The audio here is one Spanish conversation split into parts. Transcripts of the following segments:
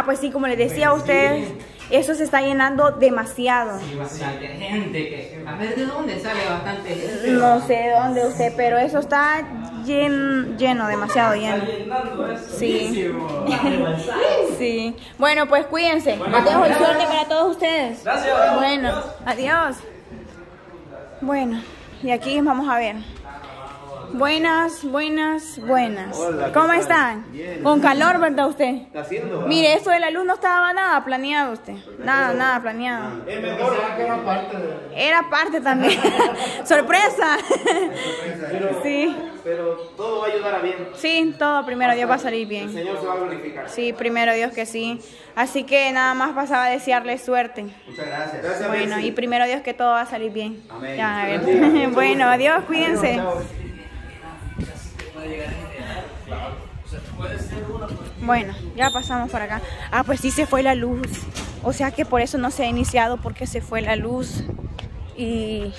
Ah, pues sí, como les decía a ustedes, eso se está llenando demasiado. Sí, bastante gente. Que, a ver, ¿de dónde sale bastante gente? No sé dónde usted, pero eso está lleno, demasiado lleno. Está llenando eso. Sí. Sí. Bueno, pues cuídense. Mateo, y suerte para todos ustedes. Gracias. Bueno, adiós. Bueno, y aquí vamos a ver. Buenas. Hola, ¿cómo están? Bien. Con calor, ¿verdad usted? Está haciendo. Mire, eso de la luz no estaba nada planeado usted. Nada planeado. Es mejor que era parte de... Era parte también. Sorpresa. Pero, sí. Pero todo va a ayudar a bien. Sí, todo primero Dios va a salir bien. El Señor se va a glorificar. Sí, primero Dios que sí. Así que nada más pasaba a desearle suerte. Muchas gracias. Gracias, bueno, Bessy. Y primero Dios que todo va a salir bien. Amén. Ya, a ver. Gracias. Bueno, adiós, cuídense. Adiós, bueno, ya pasamos por acá. Ah, pues sí se fue la luz. O sea que por eso no se ha iniciado, porque se fue la luz. Y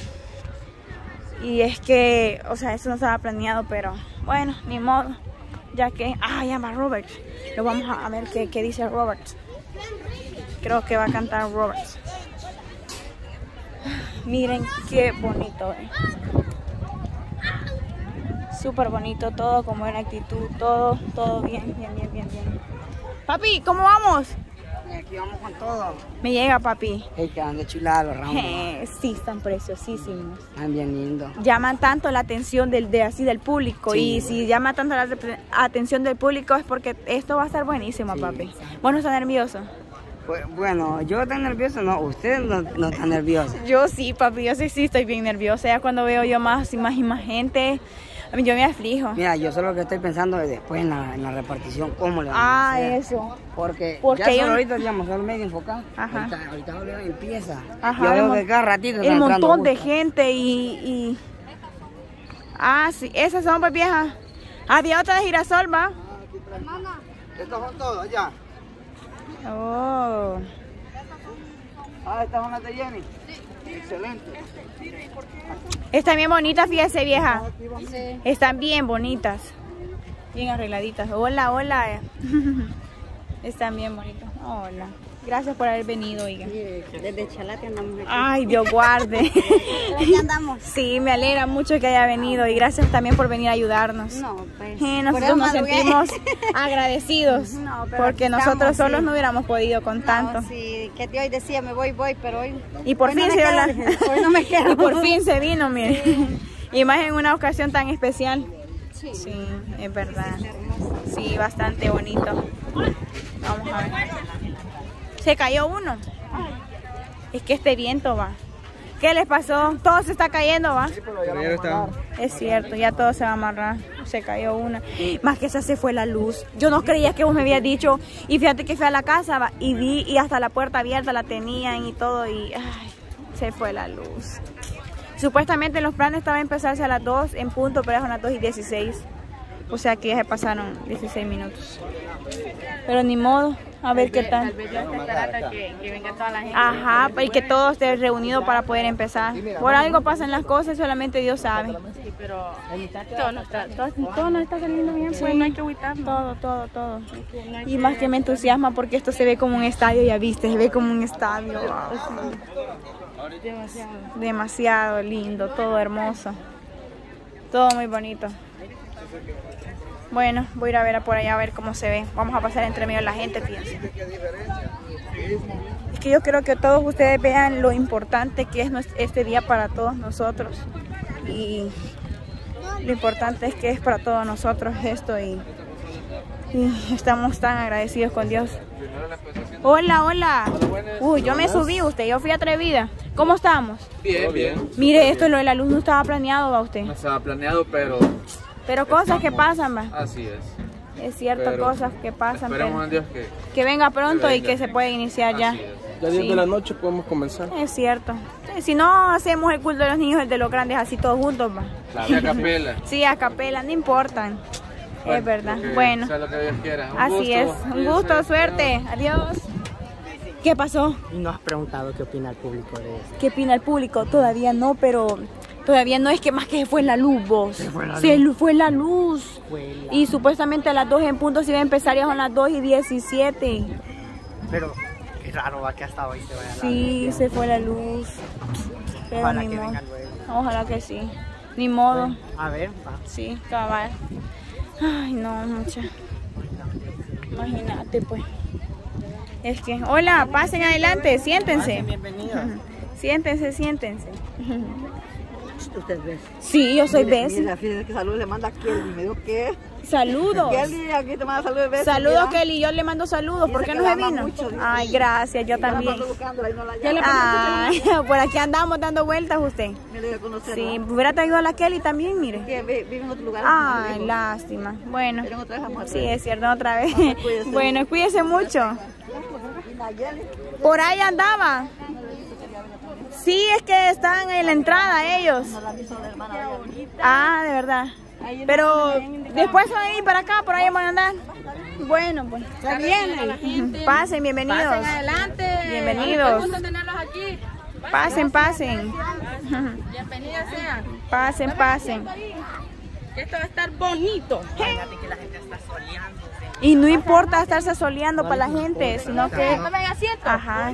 es que, o sea, eso no estaba planeado, pero bueno, ni modo. Ya que, llama Robert. Lo vamos a ver qué dice Robert. Creo que va a cantar Robert. Miren qué bonito, ¿eh? Súper bonito, todo con buena actitud, todo bien. Papi, ¿cómo vamos? Aquí vamos con todo. Me llega, papi. Hey, que ando chulado, Ramón. Sí, están preciosísimos. Están bien lindos. Llaman tanto la atención del público. Sí, y si llama tanto la atención del público es porque esto va a estar buenísimo, sí, papi. ¿Vos no estás nervioso? Bueno, yo tan nervioso no, usted no está nervioso. Yo sí, papi, yo sí estoy bien nerviosa. Ya cuando veo yo más y más gente, yo me aflijo. Mira, yo solo que estoy pensando después en la repartición, cómo le vamos a hacer. Eso. Porque ya solo ahorita, digamos, solo medio enfocado. Ajá. Ahorita empieza. Ajá. Yo veo que cada ratito el montón de gente y... Ah, sí, esas son, pues, viejas. Había otra de girasol, va. Hermana. Estos son todos, ya. Oh. Esta es una de Jenny. Excelente. Están bien bonitas, fíjese, vieja. Sí. Están bien bonitas. Bien arregladitas. Hola. Están bien bonitas. Hola. Gracias por haber venido, oiga. Desde Chalate andamos aquí. Ay, Dios guarde. Aquí andamos. Sí, me alegra mucho que haya venido y gracias también por venir a ayudarnos. No, pues. Nosotros nos sentimos agradecidos, no, porque estamos, nosotros solos no hubiéramos podido con tanto. Sí, que hoy decía me voy, pero hoy. Y por hoy fin no se quedo, hoy no me quedo. Y por fin se vino, mire. Sí. Y más en una ocasión tan especial. Sí, es verdad. Sí, bastante bonito. Vamos a ver. Se cayó uno. Es que este viento va. ¿Qué les pasó? Todo se está cayendo, va. Sí, es cierto, ya todo se va a amarrar. Se cayó una. Más que esa se fue la luz. Yo no creía que vos me habías dicho. Y fíjate que fui a la casa, va, y vi y hasta la puerta abierta la tenían y todo. Y ay, se fue la luz. Supuestamente los planes estaban a empezarse a las 2 en punto, pero son las 2:16. O sea que ya se pasaron 16 minutos. Pero ni modo. A ver qué tal. Tal vez yo hasta que venga toda la gente. Ajá, y que todos estén reunidos para poder empezar. Por algo pasan las cosas, solamente Dios sabe. Sí, pero todo nos está saliendo bien, pues no hay que agüitarnos. Todo. Y más que me entusiasma porque esto se ve como un estadio, ya viste, se ve como un estadio. Demasiado lindo, todo hermoso. Todo muy bonito. Bueno, voy a ir a ver por allá a ver cómo se ve. Vamos a pasar entre medio de la gente, fíjense. Es que yo creo que todos ustedes vean lo importante que es este día para todos nosotros. Y lo importante es que es para todos nosotros esto. Y estamos tan agradecidos con Dios. Hola. Uy, yo me subí usted, yo fui atrevida. ¿Cómo estamos? Bien. Mire, esto lo de la luz no estaba planeado, ¿va usted? No estaba planeado, pero... Pero cosas que pasan, va. Así es. Es cierto, pero cosas que pasan. Esperemos a Dios que venga pronto, que venga, y que se pueda iniciar ya. Ya 10 de la noche podemos comenzar. Es cierto. Sí, si no hacemos el culto de los niños, el de los grandes, así todos juntos, va. A capela. Sí, a capela, no importa. Bueno, es verdad. Bueno. Sea lo que Dios quiera. Así es. Un gusto, suerte. Adiós. ¿Qué pasó? No has preguntado qué opina el público de esto. ¿Qué opina el público? Todavía no, pero... Todavía no, es que más que fue la luz, vos. Se fue la luz. Y supuestamente a las 2 en punto se iba a empezar, ya son las 2:17. Pero qué raro va que hasta hoy se vaya la luz. Sí, se fue la luz. Pero ojalá que venga luego. Ojalá que sí. Ni modo. Bueno, a ver, va. Sí, cabal. Ay, no, mucha. Imagínate, pues. Es que, hola, pasen adelante, siéntense. Bienvenidos. Siéntense, siéntense. ¿Usted es Bessy? Sí, yo soy Bessy. Fíjense que saludos le manda a Kelly. ¿Me dijo qué? Saludos. Kelly, aquí te manda saludos de Bessy. Saludos, Kelly. Yo le mando saludos. ¿Por qué no se vino? Mucho, ay, gracias. Yo también. Ay, por aquí andamos dando vueltas usted. Me le conocer. Sí, hubiera traído a la Kelly también, mire. Que vive en otro lugar. Ay, lástima. Bueno. Sí, es cierto, otra vez. Bueno, cuídese mucho. Por ahí andaba. Sí, es que están en la entrada ellos. Ah, de verdad. Pero después se van a ir para acá, por ahí van a andar. Bueno, pues. También. Pasen, bienvenidos. Pasen adelante. Bienvenidos. Pasen, pasen. Bienvenidos sean. Pasen, pasen. Esto va a estar bonito. Fíjate que la gente está soleando. Y no importa estarse soleando para la gente, sino que... Ajá.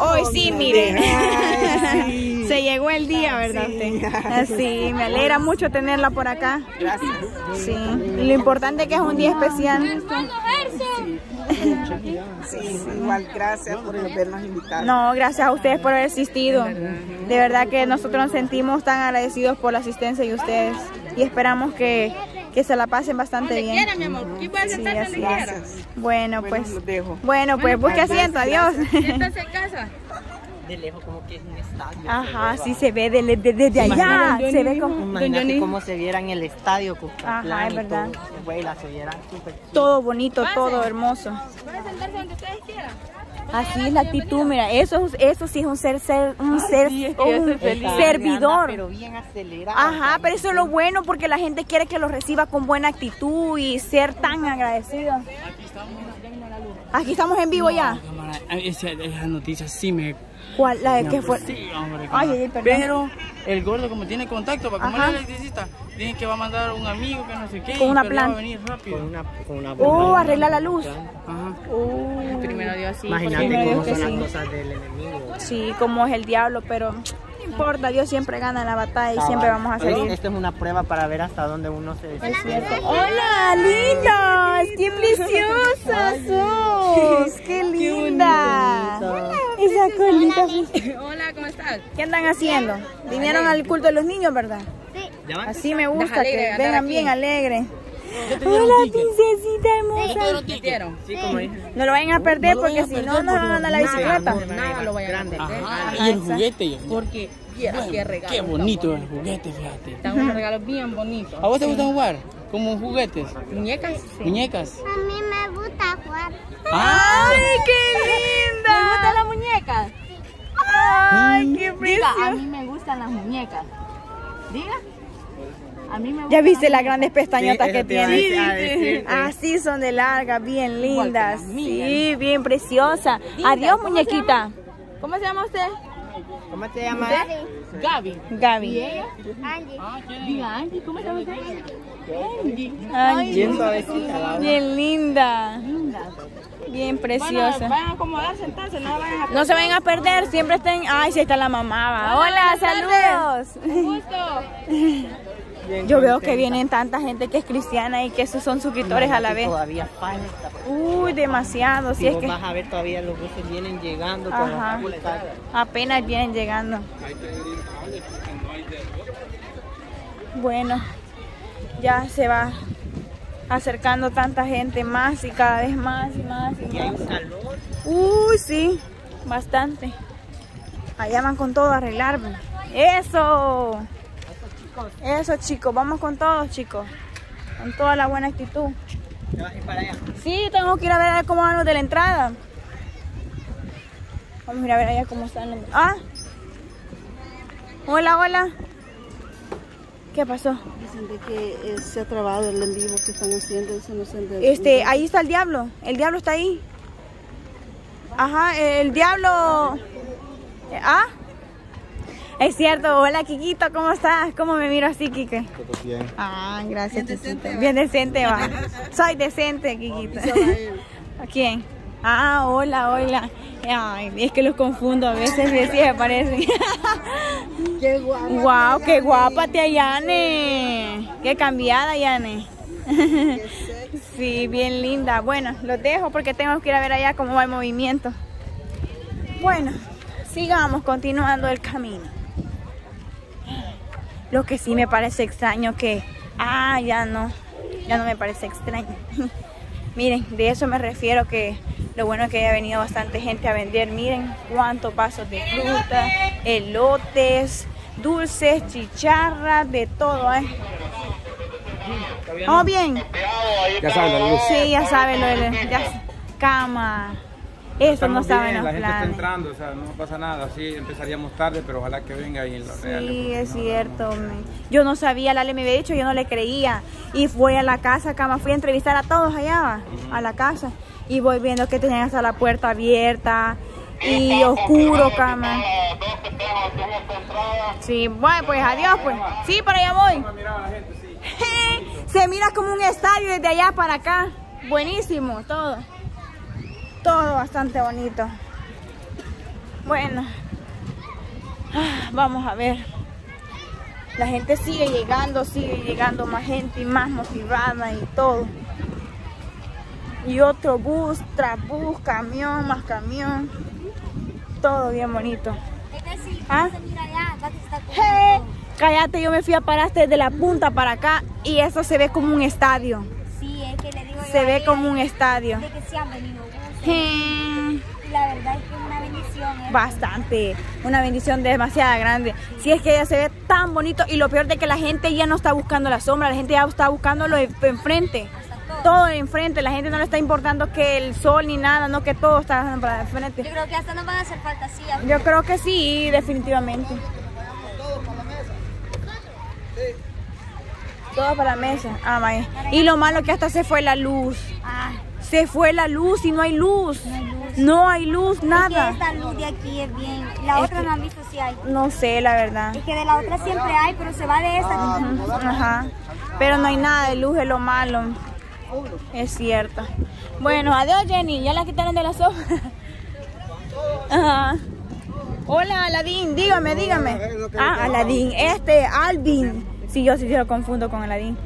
Hoy sí, mire. Ay, sí. Se llegó el día, ¿verdad? Sí, sí, me alegra mucho tenerla por acá. Gracias. Sí. Lo importante es que es un día especial. Sí, igual, gracias por habernos invitado. No, gracias a ustedes por haber asistido. De verdad que nosotros nos sentimos tan agradecidos por la asistencia de ustedes. Y esperamos que se la pasen bastante bien. Donde quiera, mi amor. Aquí puedes sentar donde quieras. Bueno, pues. Bueno, pues busque asiento. Adiós. Siéntase en casa. De lejos como que es un estadio. Ajá, sí se ve desde allá. Se ve como... Imagínate cómo se viera en el estadio. Ajá, es verdad. Todo bonito, todo hermoso. Pueden sentarse donde ustedes quieran. Así es la actitud, mira, eso sí es un servidor. Pero bien acelerado. Ajá, pero eso es lo bueno porque la gente quiere que los reciba con buena actitud y ser tan agradecidos. Aquí estamos en vivo ya. Esa noticia sí me... ¿Cuál? La de que fue... Sí, hombre. Ay, perdón. Pero el gordo como tiene contacto, para como el electricista, dicen que va a mandar a un amigo que no sé qué. Con una planta. Va a venir rápido. Con una oh, arregla la luz. Ajá. Oh. Primero Dios sí. Imagínate cómo son las cosas del enemigo. Sí, como es el diablo, pero... No importa, Dios siempre gana la batalla y siempre vamos a seguir. Esta es una prueba para ver hasta dónde uno se despierta. ¡Hola, lindos! ¡Qué preciosos sos! ¡Qué linda! Esa colita. Hola, ¿cómo estás? ¿Qué andan haciendo? Vinieron al culto de los niños, ¿verdad? Sí. Así me gusta, que vengan bien alegres. Hola, princesita hermosa. ¿Qué hicieron? Sí, como dije. No lo vayan a perder porque si no, nos van a dar la bicicleta. Nada lo vayan a perder. Y el juguete. Porque vieron qué regalo. Qué bonito el juguete, fíjate. Están unos regalos bien bonitos. ¿A vos te gusta jugar? ¿Como juguetes? ¿Muñecas? ¿Muñecas? A mí me gusta jugar. ¡Ay, qué linda! ¿Te gustan las muñecas? ¡Ay, qué preciosa! A mí me gustan las muñecas. Diga. A mí me... ¿Ya viste las grandes pestañotas que tiene? Sí. Así son de largas, bien lindas. Sí, bien preciosa. Adiós, muñequita. ¿Cómo se llama usted? ¿Cómo se llama? Gaby. Gaby. ¿Y ella? Angie. Diga, Angie, ¿cómo se llama usted? Angie. Bien linda. Bien preciosa. Van a acomodar, sentarse, no vayan a... No se vayan a perder, siempre estén... Ay, sí, está la mamá. Hola, saludos. Un gusto. Yo veo que vienen tanta gente que es cristiana y que esos son suscriptores a la vez. Todavía falta. Uy, demasiado. Si es que vas a ver todavía los buses vienen llegando. Ajá. Apenas vienen llegando. Bueno, ya se va acercando tanta gente más y cada vez más y más y más. Y hay un calor. Uy, sí, bastante. Allá van con todo a arreglar. Eso. Eso, chicos, vamos con todos, chicos. Con toda la buena actitud. ¿Te vas a ir para allá? Sí, tengo que ir a ver cómo van los de la entrada. Vamos a ir a ver allá cómo están los... ¡Ah! Hola, hola. ¿Qué pasó? Dicen de que se ha trabado el en vivo que están haciendo. Eso no se entiende. Ahí está el diablo. El diablo está ahí. Ajá, el diablo... ¿Ah? Es cierto. Hola, Kikito, ¿cómo estás? ¿Cómo me miro así, Kike? Todo bien. Ah, gracias. Bien decente, va. Soy decente, Kikito. ¿A quién? Ah, hola, hola. Ay, es que los confundo a veces y así me parecen. Qué guapa. Wow, qué guapa te Yane. Qué cambiada, Yane. Sí, bien linda. Bueno, los dejo porque tengo que ir a ver allá cómo va el movimiento. Bueno, sigamos continuando el camino. Lo que sí me parece extraño que... Ah, ya no me parece extraño. Miren, de eso me refiero, que lo bueno es que haya venido bastante gente a vender. Miren cuántos vasos de fruta, elotes, dulces, chicharras, de todo, ¿eh? ¿Vamos bien? Ya saben la luz. Sí, ya saben lo de la cama. Eso estamos no saben bien, los la planes. Gente está entrando, o sea, no pasa nada. Sí, empezaríamos tarde, pero ojalá que venga y lo real. Sí, es no, cierto. No. Yo no sabía, Lale me había dicho, yo no le creía. Y fui a la casa, cama, fui a entrevistar a todos allá, a la casa. Y voy viendo que tenían hasta la puerta abierta y oscuro, cama. Sí, bueno, pues adiós, pues. Sí, para allá voy. Se mira como un estadio desde allá para acá. Buenísimo, todo. Todo bastante bonito. Bueno, vamos a ver. La gente sigue llegando más gente y más motivada y todo. Y otro bus, tras bus, camión, más camión. Todo bien bonito. ¿Ah? Cállate, yo me fui a parar desde la punta para acá y eso se ve como un estadio. Sí, es que le digo yo. Se ve como un estadio. De que se han venido. La verdad es que es una bendición, ¿eh? Bastante, una bendición demasiado grande. Sí. Si es que ya se ve tan bonito y lo peor de que la gente ya no está buscando la sombra, la gente ya está buscando lo enfrente, todo enfrente, la gente no le está importando que el sol ni nada, no, que todo está para enfrente. Yo creo que hasta nos van a hacer falta sillas. Yo creo que sí, definitivamente. Todos para la mesa. Ah, mae. Y lo malo que hasta se fue la luz. Ah. Se fue la luz y no hay luz. No hay luz, no hay luz, nada. Es que esta luz de aquí es bien. La otra no han visto si hay. No sé, la verdad. Es que de la otra siempre hay, pero se va de esta. Ajá. Pero no hay nada de luz, es lo malo. Es cierto. Bueno, adiós, Jenny. Ya la quitaron de la sopa. Ajá. Hola, Aladín. Dígame, dígame. Ah, Aladín. Alvin. Sí, yo sí lo confundo con Aladín.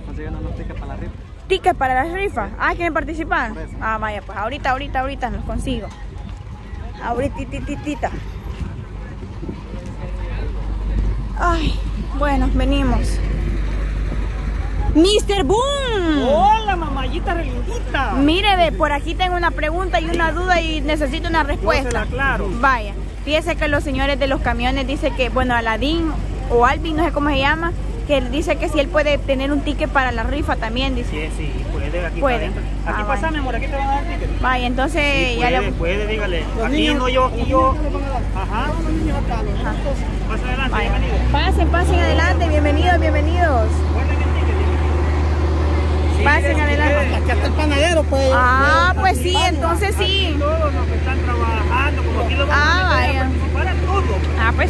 Tickets para las rifas. Ah, ¿quieren participar? Ah, vaya, pues ahorita los consigo. Ahorita. Ay, bueno, venimos. Mr. Boom. Hola, mamayita relindita. Mire, ve, por aquí tengo una pregunta y una duda y necesito una respuesta. Claro. Vaya, fíjese que los señores de los camiones dicen que, bueno, Aladín o Alvin, no sé cómo se llama, que él dice que si él puede tener un ticket para la rifa también, dice. Sí, sí, puede, aquí puede. Aquí pasa, mi amor, aquí te van a dar ticket. Vaya, entonces... Sí, puede, ya le... puede, dígale. Aquí no, yo, aquí yo. Ajá. Pasa adelante, vaya. Bienvenido. Pasen adelante, bienvenidos. Sí, pasen adelante. Aquí hasta el panadero puede. Ah, pues sí, entonces sí. Todos los que están trabajando, como aquí lo van a hacer, para todo. Ah, pues